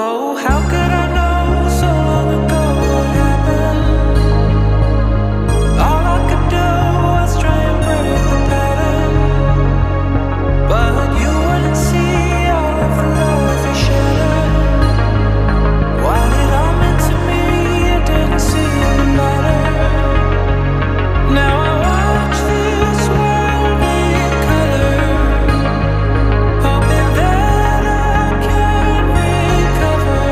Oh, how could I know so long ago what happened? All I could do was try and break the pattern, but you wouldn't see all of the love you shattered. What it all meant to me, it didn't seem to matter. Now I watch this world in color, hoping that I can recover.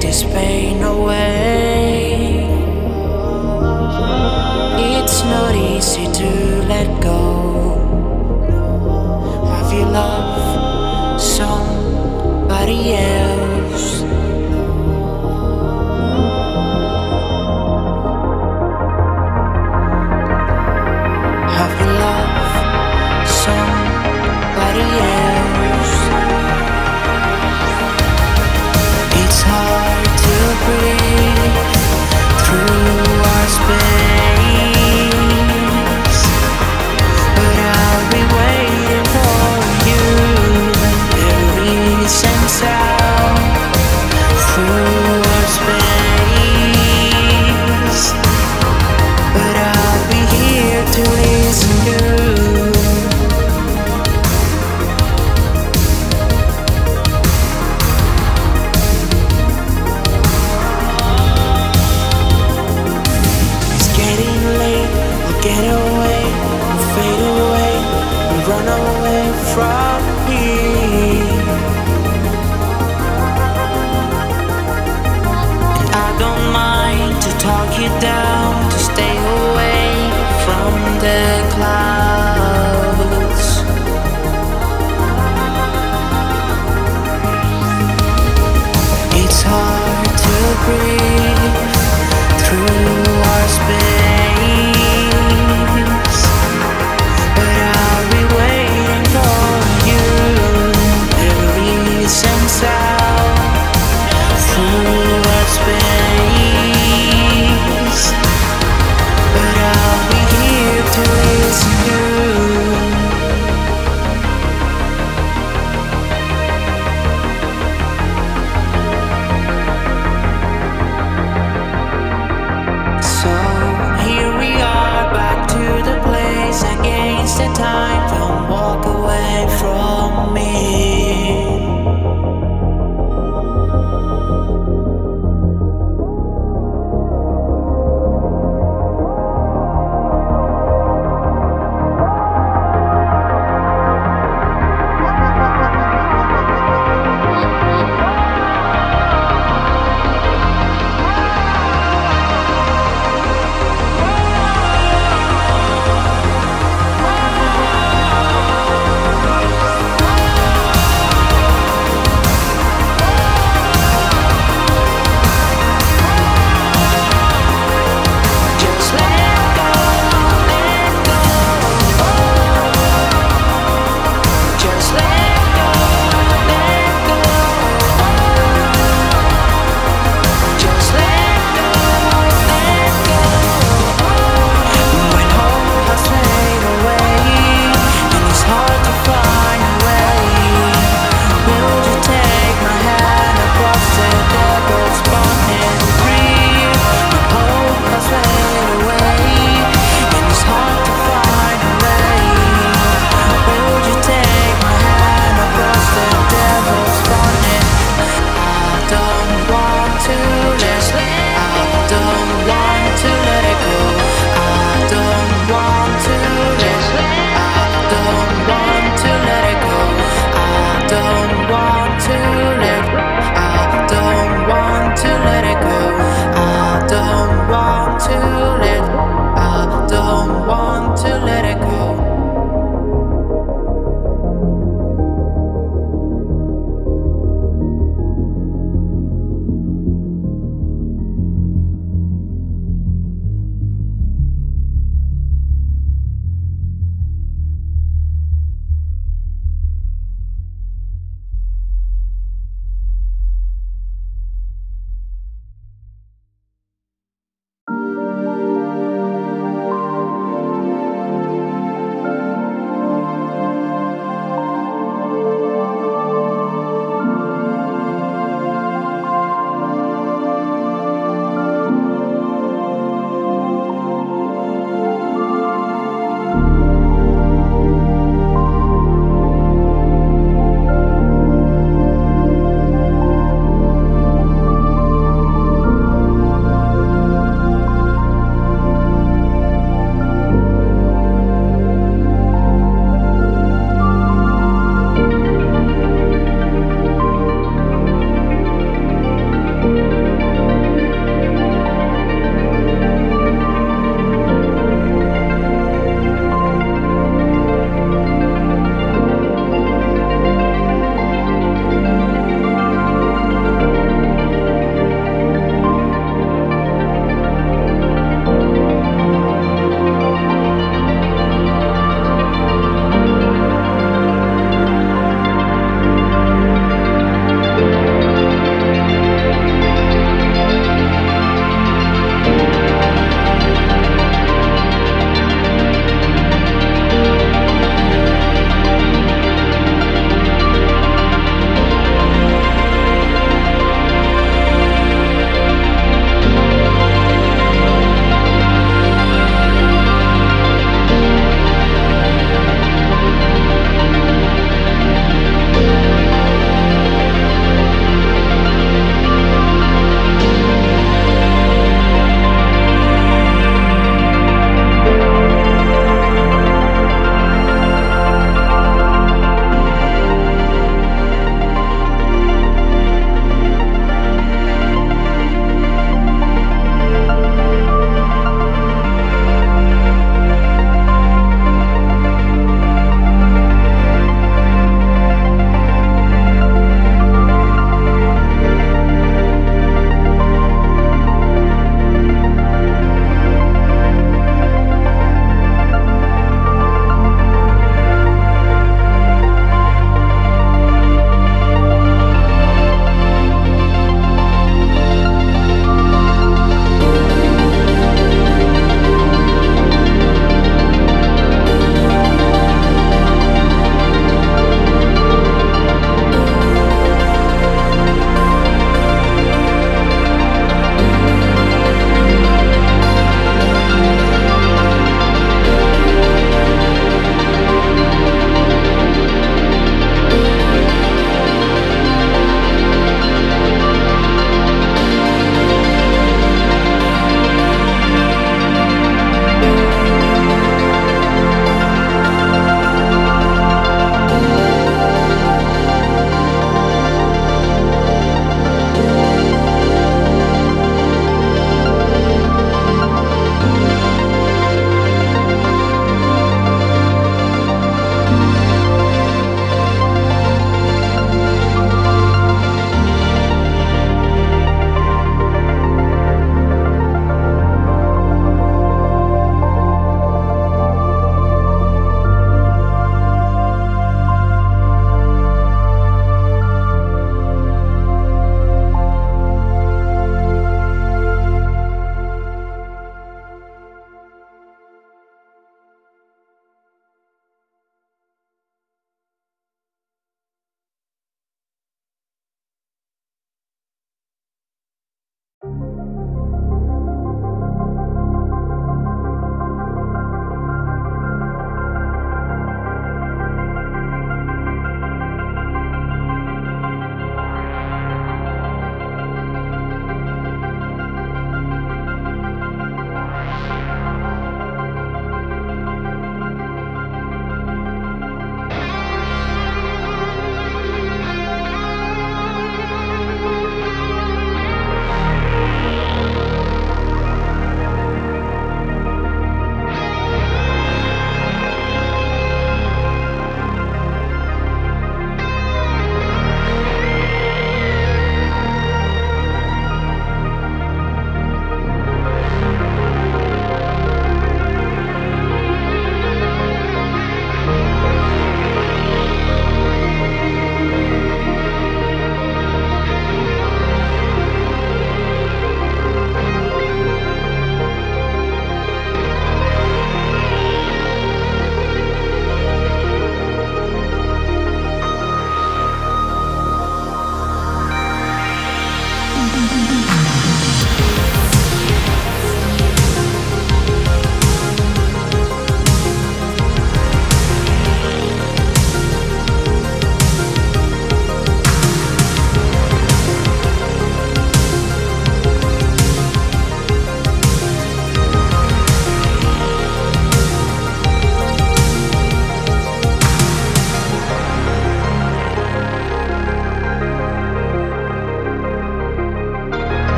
take this pain away. It's not easy to let go of your love, somebody else.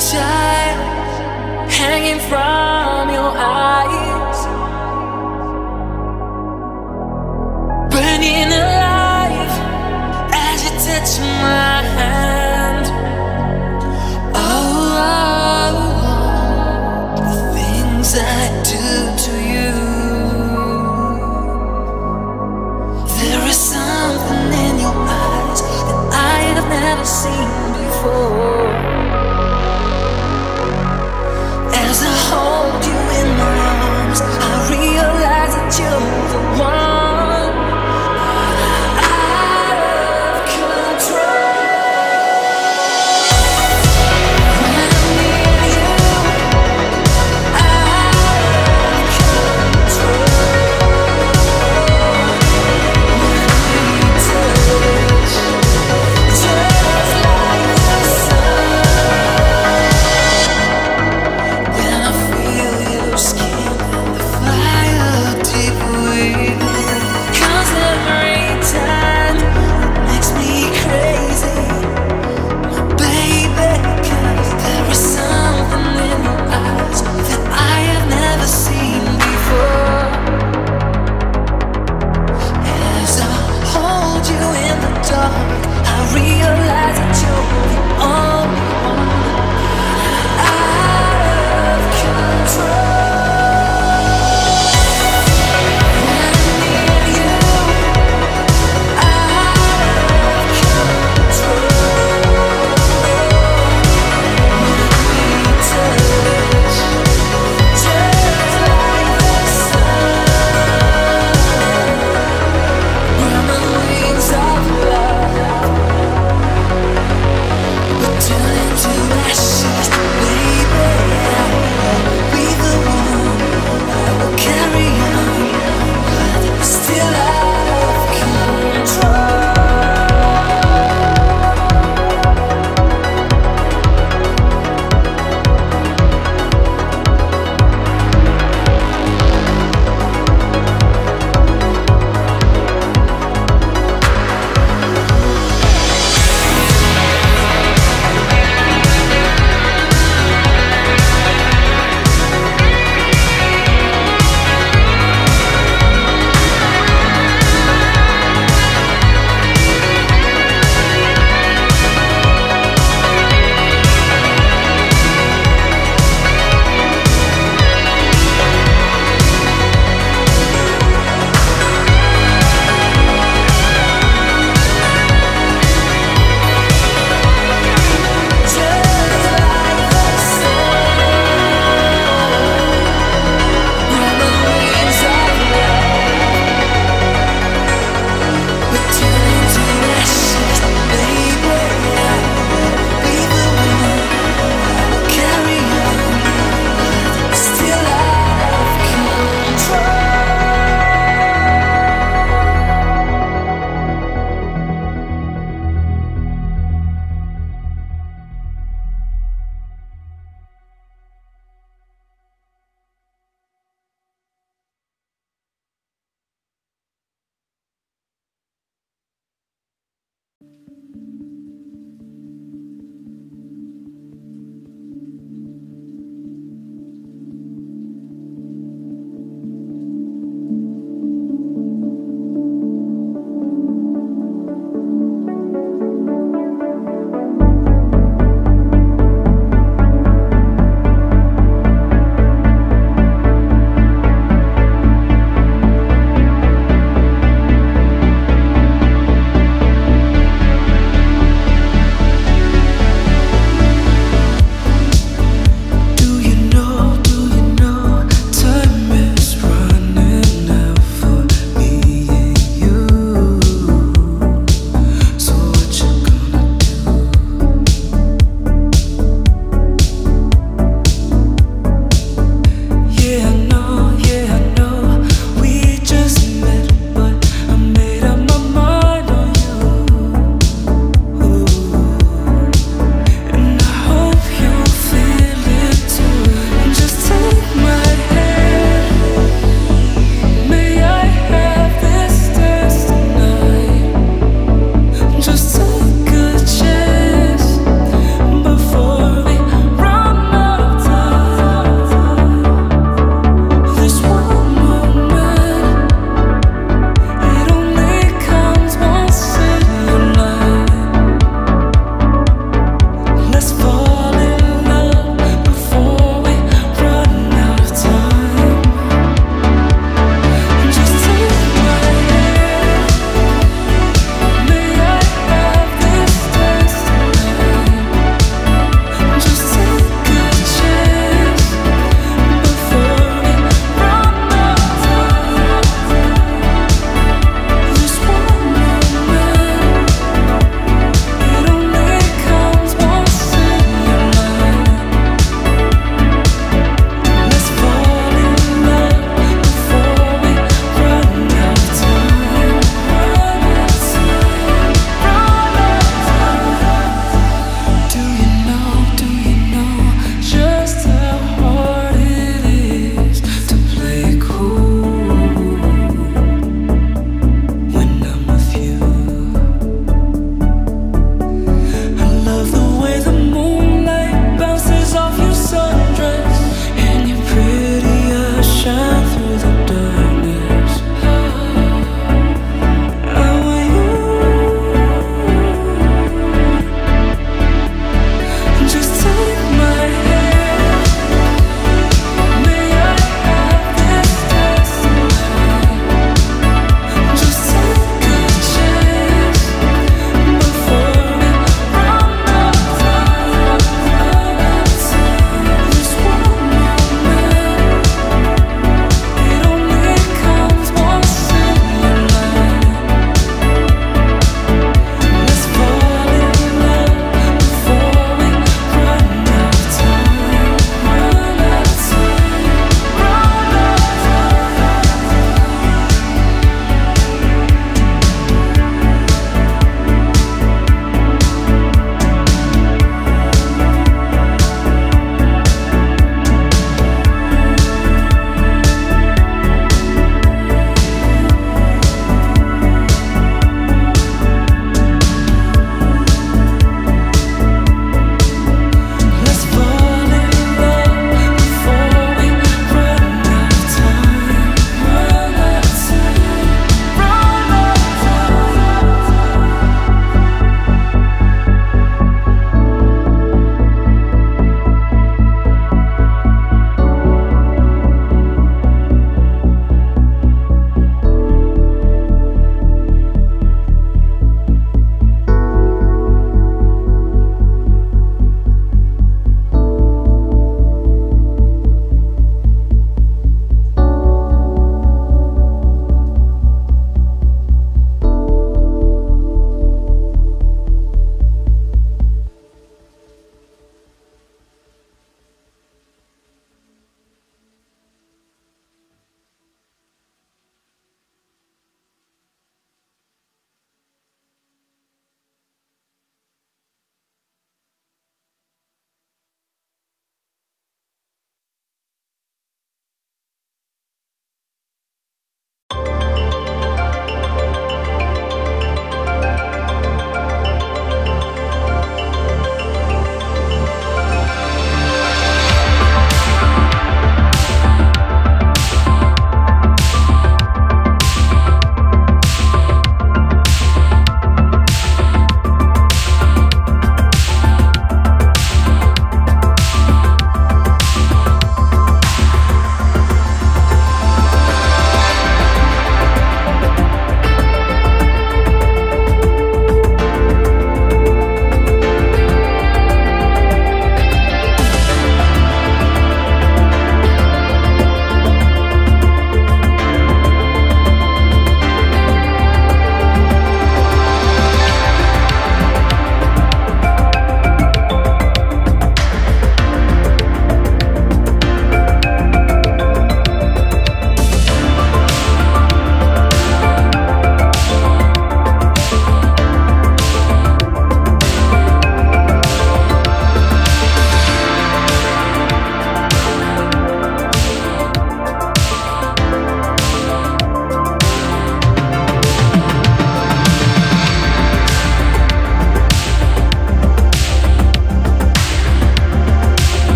child.